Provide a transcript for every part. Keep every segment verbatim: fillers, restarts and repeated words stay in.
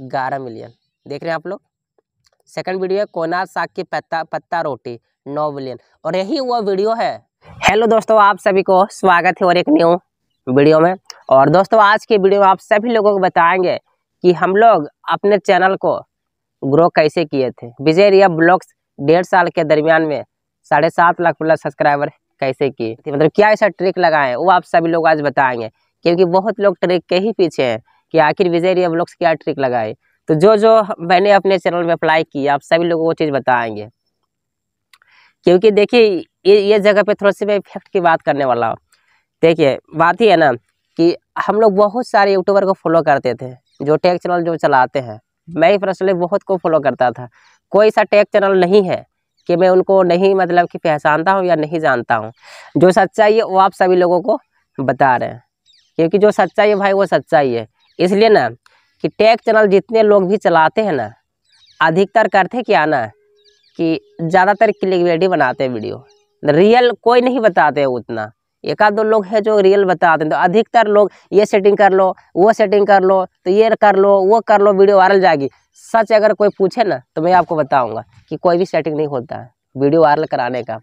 ग्यारह मिलियन। देख रहे हैं आप लोग। सेकंड वीडियो है कोनार साग की पत्ता पत्ता रोटी नौ मिलियन, और यही वो वीडियो है। हेलो दोस्तों, आप सभी को स्वागत है और एक न्यू वीडियो में। और दोस्तों आज के वीडियो में आप सभी लोगों को बताएंगे कि हम लोग अपने चैनल को ग्रो कैसे किए थे। विजय रिया ब्लॉग्स डेढ़ साल के दरमियान में साढ़े सात लाख प्लस सब्सक्राइबर कैसे किए, मतलब क्या ऐसा ट्रिक लगाए, वो आप सभी लोग आज बताएंगे। क्योंकि बहुत लोग ट्रिक के ही पीछे हैं कि आखिर विजय रिया ब्लॉग्स क्या ट्रिक लगाए। तो जो जो मैंने अपने चैनल में अप्लाई किया आप सभी लोगों को वो चीज़ बताएंगे। क्योंकि देखिए ये ये जगह पे थोड़ा सी मैं इफेक्ट की बात करने वाला हूँ। देखिए बात ही है ना कि हम लोग बहुत सारे यूट्यूबर को फॉलो करते थे, जो टेक चैनल जो चलाते हैं। मैं ही पर्सनली बहुत को फॉलो करता था। कोई सा टेक चैनल नहीं है कि मैं उनको नहीं मतलब कि पहचानता हूँ या नहीं जानता हूँ। जो सच्चाई है वो आप सभी लोगों को बता रहे हैं, क्योंकि जो सच्चाई है भाई वो सच्चाई है। इसलिए ना कि टेक चैनल जितने लोग भी चलाते हैं ना, अधिकतर करते क्या ना कि ज़्यादातर क्लिकबेटी बनाते हैं वीडियो। रियल कोई नहीं बताते हैं उतना, एक आध दो लोग हैं जो रियल बताते हैं। तो अधिकतर लोग ये सेटिंग कर लो, वो सेटिंग कर लो, तो ये कर लो, वो कर लो, वीडियो वायरल जाएगी। सच अगर कोई पूछे ना तो मैं आपको बताऊंगा कि कोई भी सेटिंग नहीं होता है वीडियो वायरल कराने का।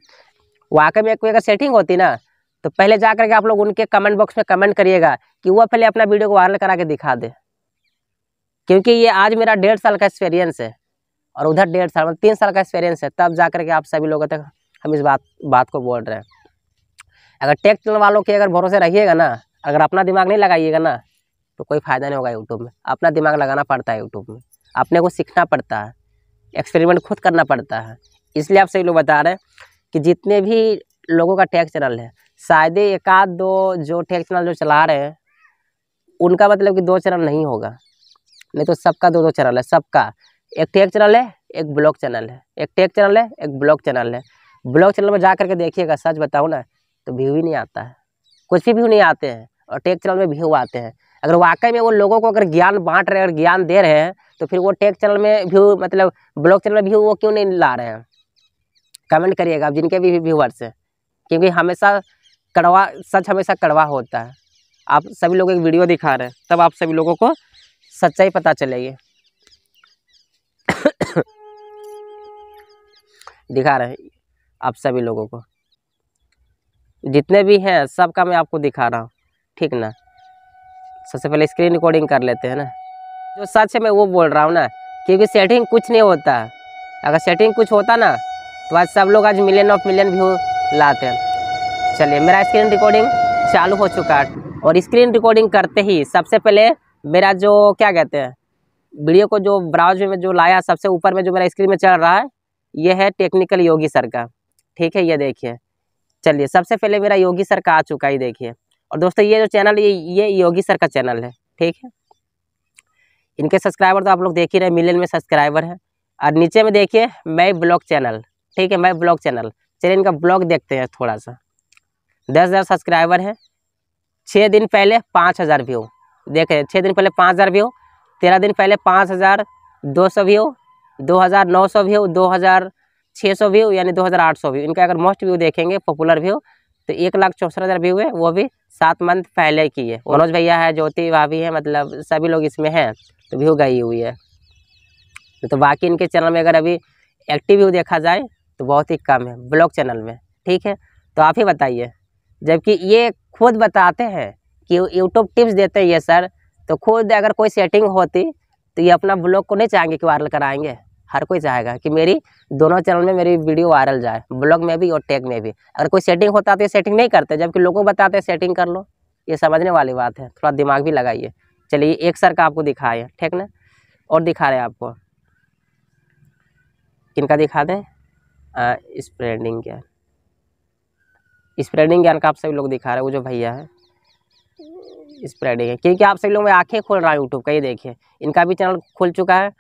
वाकई में कोई अगर सेटिंग होती ना तो पहले जा करके आप लोग उनके कमेंट बॉक्स में कमेंट करिएगा कि वो पहले अपना वीडियो को वायरल करा के दिखा दे। क्योंकि ये आज मेरा डेढ़ साल का एक्सपीरियंस है और उधर डेढ़ साल मतलब तीन साल का एक्सपीरियंस है, तब जा करके आप सभी लोगों तक हम इस बात बात को बोल रहे हैं। अगर टेक चैनल वालों के अगर भरोसे रहिएगा ना, अगर अपना दिमाग नहीं लगाइएगा ना तो कोई फ़ायदा नहीं होगा यूट्यूब में। अपना दिमाग लगाना पड़ता है यूट्यूब में, अपने को सीखना पड़ता है, एक्सपेरिमेंट खुद करना पड़ता है। इसलिए आप सभी लोग बता रहे हैं कि जितने भी लोगों का टेक चैनल है, शायद एक आध दो जो टेक चैनल जो चला रहे हैं उनका मतलब कि दो चैनल नहीं होगा, नहीं तो सबका दो दो चैनल है। सबका एक टेक चैनल है, एक ब्लॉग चैनल है, एक टेक चैनल है, एक ब्लॉग चैनल है। ब्लॉग चैनल में जा करके देखिएगा, सच बताऊँ ना तो व्यू ही नहीं आता है, कुछ भी व्यू नहीं आते हैं। और टेक चैनल में व्यू आते हैं। अगर वाकई में वो लोगों को अगर ज्ञान बांट रहे हैं और ज्ञान दे रहे हैं तो फिर वो टेक चैनल में व्यू मतलब ब्लॉग चैनल में व्यू वो क्यों नहीं ला रहे हैं? कमेंट करिएगा आप जिनके भी व्यूवर्स हैं, क्योंकि हमेशा कड़वा सच हमेशा कड़वा होता है। आप सभी लोग एक वीडियो दिखा रहे हैं तब आप सभी लोगों को सच्चाई पता चलेगी। दिखा रहे हैं आप सभी लोगों को, जितने भी हैं सबका मैं आपको दिखा रहा हूँ, ठीक ना। सबसे पहले स्क्रीन रिकॉर्डिंग कर लेते हैं ना, जो सच है मैं वो बोल रहा हूँ ना। क्योंकि सेटिंग कुछ नहीं होता है। अगर सेटिंग कुछ होता ना तो आज सब लोग आज मिलियन ऑफ मिलियन व्यू लाते हैं। चलिए मेरा स्क्रीन रिकॉर्डिंग चालू हो चुका है। और स्क्रीन रिकॉर्डिंग करते ही सबसे पहले मेरा जो क्या कहते हैं वीडियो को जो ब्राउज में जो लाया, सबसे ऊपर में जो मेरा स्क्रीन में चल रहा है ये है टेक्निकल योगी सर का, ठीक है। ये देखिए, चलिए सबसे पहले मेरा योगी सर का आ चुका है, देखिए। और दोस्तों ये जो चैनल ये ये योगी सर का चैनल है, ठीक है। इनके सब्सक्राइबर तो आप लोग देख ही रहे, मिलियन में सब्सक्राइबर है। और नीचे में देखिए मैं ब्लॉग चैनल, ठीक है, मैं ब्लॉग चैनल। चलिए इनका ब्लॉग देखते हैं थोड़ा सा। दस हज़ार सब्सक्राइबर है, छः दिन पहले पाँच हज़ार व्यू, देख रहे हैं। छः दिन पहले पाँच हज़ार व्यू, तेरह दिन पहले पाँच हज़ार दो सौ व्यू, दो हज़ार नौ सौ व्यू, दो हज़ार छः सौ व्यू, यानी दो हज़ार आठ सौ व्यू। इनका अगर मोस्ट व्यू देखेंगे पॉपुलर व्यू तो एक लाख चौसठ हज़ार व्यू है, वो भी सात मंथ पहले की है। मनोज भैया है, ज्योति भाभी है, मतलब सभी लोग इसमें हैं तो व्यू गई हुई है। तो बाकी इनके चैनल में अगर अभी एक्टिव व्यू देखा जाए तो बहुत ही कम है ब्लॉग चैनल में, ठीक है। तो आप ही बताइए, जबकि ये खुद बताते हैं कि यूट्यूब टिप्स देते हैं ये सर, तो खुद अगर कोई सेटिंग होती तो ये अपना ब्लॉग को नहीं चाहेंगे कि वायरल कराएंगे। हर कोई चाहेगा कि मेरी दोनों चैनल में मेरी वीडियो वायरल जाए, ब्लॉग में भी और टैग में भी। अगर कोई सेटिंग होता तो ये सेटिंग नहीं करते, जबकि लोगों को बताते हैं सेटिंग कर लो। ये समझने वाली बात है, थोड़ा दिमाग भी लगाइए। चलिए एक सर का आपको दिखाए, ठीक ना। और दिखा रहे हैं आपको किनका दिखा दें, स्प्रेडिंग ज्ञान, स्प्रेडिंग ज्ञान का आप सभी लोग दिखा रहे हैं। वो जो भैया है स्प्रेडिंग है, क्योंकि आप सभी लोग मैं आँखें खोल रहा हूँ यूट्यूब का। ये देखिए इनका भी चैनल खुल चुका है,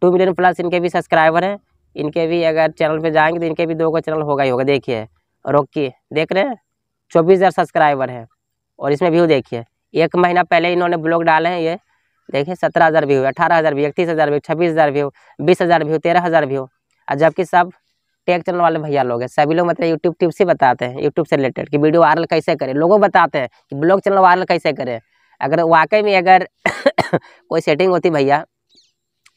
टू मिलियन प्लस इनके भी सब्सक्राइबर हैं। इनके भी अगर चैनल पे जाएंगे तो इनके भी दो का चैनल होगा ही होगा। देखिए रोकी, देख रहे हैं, चौबीस हज़ार सब्सक्राइबर है। और इसमें व्यू देखिए, एक महीना पहले इन्होंने ब्लॉग डाले हैं, ये देखिए सत्रह हज़ार व्यू, अठारह हज़ार व्यू, इकतीस हज़ार व्यू, छब्बीस हज़ार व्यू, बीस हज़ार व्यू, तेरह हज़ार व्यू। और जबकि सब टेक चैनल वाले भैया लोग हैं, सभी लोग मतलब यूट्यूब टिप्स ही बताते हैं, यूट्यूब से रिलेटेड कि वीडियो वायरल कैसे करें। लोगों बताते हैं कि ब्लॉग चैनल वायरल कैसे करें। अगर वाकई में अगर कोई सेटिंग होती भैया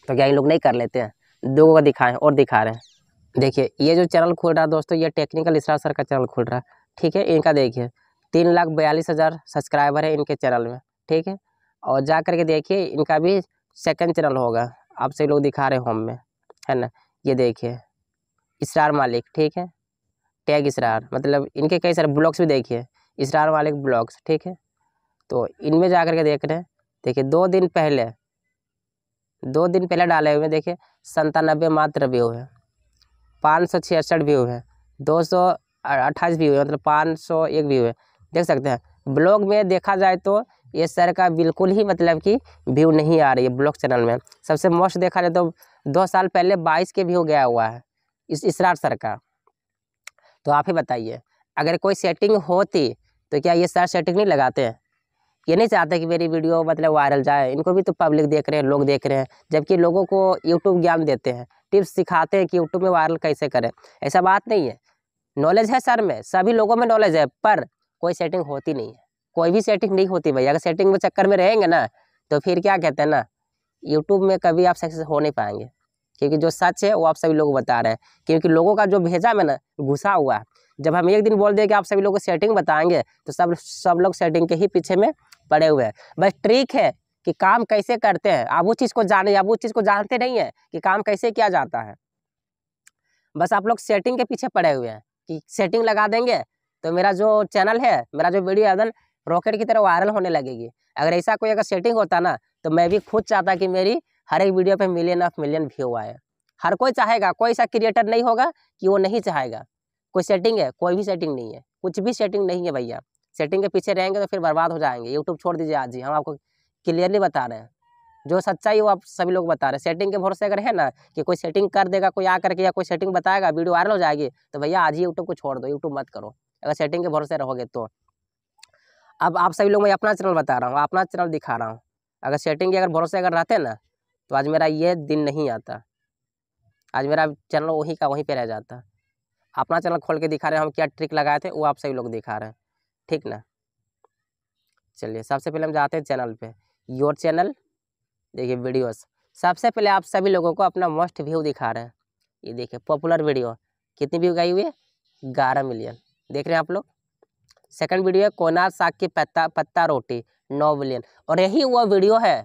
तो क्या इन लोग नहीं कर लेते हैं? दो को दिखाएं और दिखा रहे हैं। देखिए ये जो चैनल खोल रहा है दोस्तों, ये टेक्निकल इशराज सर का चैनल खोल रहा है, ठीक है। इनका देखिए तीन लाख बयालीस हज़ार सब्सक्राइबर है इनके चैनल में, ठीक है। और जा करके देखिए इनका भी सेकंड चैनल होगा, आप सभी लोग दिखा रहे हैं होम में, है ना। ये देखिए इसरार मालिक, ठीक है, टैग इसरार, मतलब इनके कई सारे ब्लॉग्स भी देखिए, इसरार मालिक ब्लॉग्स, ठीक है। तो इनमें जा करके देख रहे हैं, देखिए दो दिन पहले दो दिन पहले डाले हुए देखिए संतानबे मात्र व्यू है, पाँच सौ छियासठ व्यू है, दो सौ अट्ठाईस व्यू है, मतलब पाँच सौ एक व्यू है, देख सकते हैं। ब्लॉग में देखा जाए तो ये सर का बिल्कुल ही मतलब कि व्यू नहीं आ रही है ब्लॉग चैनल में। सबसे मोस्ट देखा जाए तो दो साल पहले बाईस के व्यू गया हुआ है इस इसरार सर का। तो आप ही बताइए, अगर कोई सेटिंग होती तो क्या ये सर सेटिंग नहीं लगाते हैं? ये नहीं चाहते कि मेरी वीडियो मतलब वायरल जाए, इनको भी तो पब्लिक देख रहे हैं, लोग देख रहे हैं, जबकि लोगों को यूट्यूब ज्ञान देते हैं, टिप्स सिखाते हैं कि यूट्यूब में वायरल कैसे करें। ऐसा बात नहीं है, नॉलेज है सर में, सभी लोगों में नॉलेज है, पर कोई सेटिंग होती नहीं है, कोई भी सेटिंग नहीं होती भाई। अगर सेटिंग में चक्कर में रहेंगे ना तो फिर क्या कहते हैं ना, यूट्यूब में कभी आप सक्सेस हो नहीं पाएंगे, क्योंकि जो सच है वो आप सभी लोग बता रहे हैं, क्योंकि लोगों का जो भेजा में ना घुसा हुआ है। जब हम एक दिन बोल दें कि आप सभी लोग को सेटिंग बताएंगे तो सब सब लोग सेटिंग के ही पीछे में पड़े हुए हैं। बस ट्रिक है कि काम कैसे करते हैं, आप उस चीज़ को जाने, आप उस चीज़ को जानते नहीं है कि काम कैसे किया जाता है। बस आप लोग सेटिंग के पीछे पड़े हुए हैं कि सेटिंग लगा देंगे तो मेरा जो चैनल है, मेरा जो वीडियो है रॉकेट की तरह वायरल होने लगेगी। अगर ऐसा कोई अगर सेटिंग होता ना तो मैं भी खुद चाहता कि मेरी हर एक वीडियो पे मिलियन ऑफ मिलियन व्यू आए। हर कोई चाहेगा, कोई ऐसा क्रिएटर नहीं होगा कि वो नहीं चाहेगा। कोई सेटिंग है? कोई भी सेटिंग नहीं है, कुछ भी सेटिंग नहीं है भैया। सेटिंग के पीछे रहेंगे तो फिर बर्बाद हो जाएंगे। यूट्यूब छोड़ दीजिए आज ही, हम आपको क्लियरली बता रहे हैं, जो सच्चाई वो आप सभी लोग बता रहे हैं। सेटिंग के भरोसे अगर है ना कि कोई सेटिंग कर देगा, कोई आ करके या कोई सेटिंग बताएगा, वीडियो वायरल हो जाएगी, तो भैया आज ही यूट्यूब को छोड़ दो, यूट्यूब मत करो अगर सेटिंग के भरोसे रहोगे तो। अब आप सभी लोग, मैं अपना चैनल बता रहा हूँ, अपना चैनल दिखा रहा हूँ। अगर सेटिंग के अगर भरोसे अगर रहते ना तो आज मेरा ये दिन नहीं आता, आज मेरा चैनल वहीं का वहीं पे रह जाता। अपना चैनल खोल के दिखा रहे हैं हम क्या ट्रिक लगाए थे, वो आप सभी लोग दिखा रहे हैं, ठीक ना। चलिए सबसे पहले हम जाते हैं चैनल पे, योर चैनल, देखिए वीडियोस। सबसे पहले आप सभी लोगों को अपना मोस्ट व्यू दिखा रहे हैं। ये देखिए पॉपुलर वीडियो कितनी व्यू गई हुई है, ग्यारह मिलियन देख रहे हैं आप लोग। सेकंड वीडियो है कोनार साग की पत्ता पत्ता रोटी, नौ मिलियन। और यही वो वीडियो है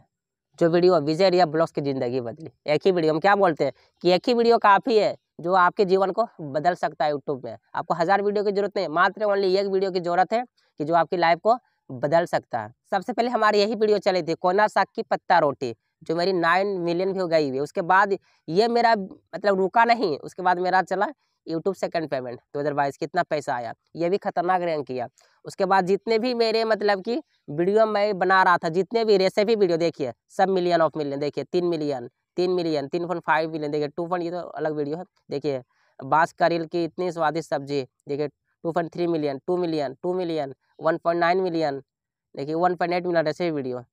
जो वीडियो विजय रिया ब्लॉग्स की ज़िंदगी बदली। एक ही वीडियो, हम क्या बोलते हैं कि एक ही वीडियो काफ़ी है जो आपके जीवन को बदल सकता है। यूट्यूब में आपको हज़ार वीडियो की जरूरत नहीं, मात्र ओनली एक वीडियो की ज़रूरत है कि जो आपकी लाइफ को बदल सकता है। सबसे पहले हमारी यही वीडियो चली थी कोनार साग की पत्ता रोटी, जो मेरी नाइन मिलियन व्यू गई हुई। उसके बाद ये मेरा मतलब रुका नहीं, उसके बाद मेरा चला यूट्यूब सेकंड पेमेंट दो हज़ार बाईस, कितना पैसा आया, ये भी खतरनाक रैंक किया। उसके बाद जितने भी मेरे मतलब कि वीडियो मैं बना रहा था, जितने भी रेसिपी वीडियो देखिए सब मिलियन ऑफ मिलियन, देखिए तीन मिलियन, तीन मिलियन, तीन पॉइंट फाइव मिलियन, देखिए टू पॉइंट, ये तो अलग वीडियो है। देखिए बांस करील की इतनी स्वादिष्ट सब्जी, देखिए two point three million, two million, two million, one point nine million, देखिए one point eight million recipe video.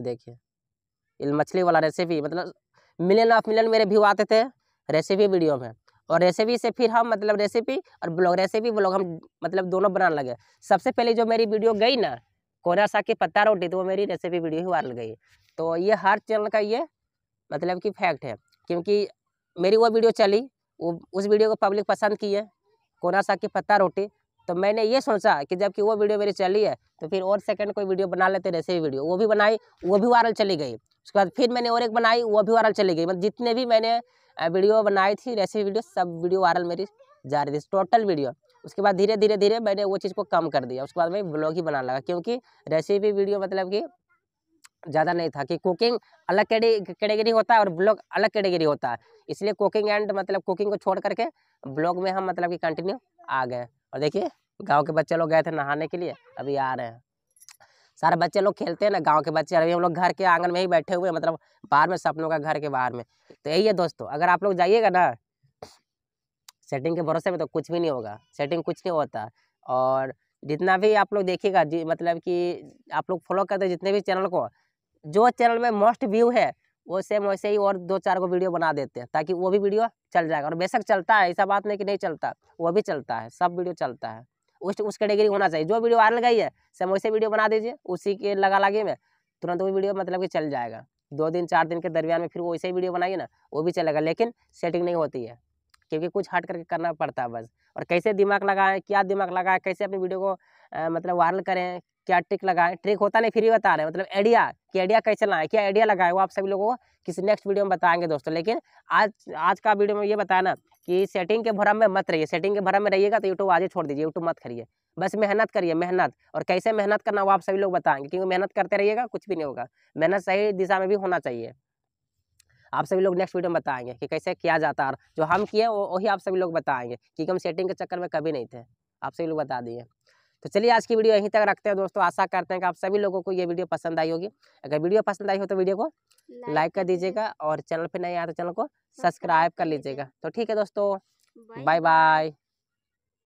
देखिए मछली वाला रेसिपी, मतलब मिलियन ऑफ मिलियन मेरे व्यू आते थे रेसिपी वीडियो में। और रेसिपी से फिर हम मतलब रेसिपी और ब्लॉग, रेसिपी ब्लॉग हम मतलब दोनों बनाने लगे। सबसे पहले जो मेरी वीडियो गई ना कोना साग की पत्ता रोटी, तो वो मेरी रेसिपी वीडियो ही वायरल गई। तो ये हर चैनल का ये मतलब कि फैक्ट है, क्योंकि मेरी वो वीडियो चली, वो उस वीडियो को पब्लिक पसंद की है कोना साग की पत्ता रोटी। तो मैंने ये सोचा कि जबकि वो वीडियो मेरी चली है तो फिर और सेकंड कोई वीडियो बना लेते रेसिपी वीडियो। वो भी बनाई, वो भी वायरल चली गई। उसके बाद फिर मैंने और एक बनाई, वो भी वायरल चली गई। मतलब जितने भी मैंने वीडियो बनाई थी रेसिपी वीडियो, सब वीडियो वायरल मेरी जा रही थी टोटल वीडियो। उसके बाद धीरे धीरे धीरे मैंने वो चीज़ को कम कर दिया। उसके बाद मैं ब्लॉग ही बनाने लगा, क्योंकि रेसिपी वीडियो मतलब कि ज़्यादा नहीं था कि कुकिंग अलग कैटेगरी होता है और ब्लॉग अलग कैटेगरी होता है, इसलिए कुकिंग एंड मतलब कुकिंग को छोड़ करके ब्लॉग में हम मतलब कि कंटिन्यू आ गए। और देखिए गाँव के बच्चे लोग गए थे नहाने के लिए, अभी आ रहे हैं। सारे बच्चे लोग खेलते हैं ना गांव के बच्चे, अभी हम लोग घर के आंगन में ही बैठे हुए, मतलब बाहर में सपनों का घर के बाहर में। तो यही है दोस्तों, अगर आप लोग जाइएगा ना सेटिंग के भरोसे में तो कुछ भी नहीं होगा, सेटिंग कुछ नहीं होता। और जितना भी आप लोग देखिएगा जी, मतलब कि आप लोग फॉलो करते जितने भी चैनल को, जो चैनल में मोस्ट व्यू है वो सेम वैसे ही और दो चार को वीडियो बना देते हैं ताकि वो भी वीडियो चल जाएगा। और बेशक चलता है, ऐसा बात नहीं कि नहीं चलता, वो भी चलता है, सब वीडियो चलता है। उस उस कैटेगरी होना चाहिए, जो वीडियो वायरल गई है समोसे वीडियो बना दीजिए, उसी के लगा लागे में तुरंत वो वीडियो मतलब कि चल जाएगा। दो दिन चार दिन के दरमियान में फिर वो वैसे ही वीडियो बनाइए ना, वो भी चलेगा, लेकिन सेटिंग नहीं होती है क्योंकि कुछ हट करके करना पड़ता है बस। और कैसे दिमाग लगाएं, क्या दिमाग लगाएं, कैसे अपनी वीडियो को आ, मतलब वायरल करें, क्या ट्रिक लगाएं, ट्रिक होता नहीं फिर भी बता रहे हैं, मतलब आइडिया कि आइडिया कैसे लाएं, क्या आइडिया लगाएं, वो आप सभी लोगों को किसी नेक्स्ट वीडियो में बताएंगे दोस्तों। लेकिन आज आज का वीडियो में ये बताया ना कि सेटिंग के भरम में मत रहिए, सेटिंग के भरम में रहिएगा तो यूट्यूब आज ही छोड़ दीजिए, यूट्यूब मत करिए, बस मेहनत करिए, मेहनत। और कैसे मेहनत करना वो आप सभी लोग बताएंगे, क्योंकि मेहनत करते रहिएगा कुछ भी नहीं होगा, मेहनत सही दिशा में भी होना चाहिए। आप सभी लोग नेक्स्ट वीडियो में बताएंगे कि कैसे किया जाता है, और जो हम किए वही आप सभी लोग बताएंगे, क्योंकि हम सेटिंग के चक्कर में कभी नहीं थे, आप सभी लोग बता दिए। तो चलिए आज की वीडियो यहीं तक रखते हैं दोस्तों, आशा करते हैं कि आप सभी लोगों को ये वीडियो पसंद आई होगी। अगर वीडियो पसंद आई हो तो वीडियो को लाइक कर दीजिएगा, और चैनल पर नए आए तो चैनल को सब्सक्राइब कर लीजिएगा। तो ठीक है दोस्तों, बाय बाय।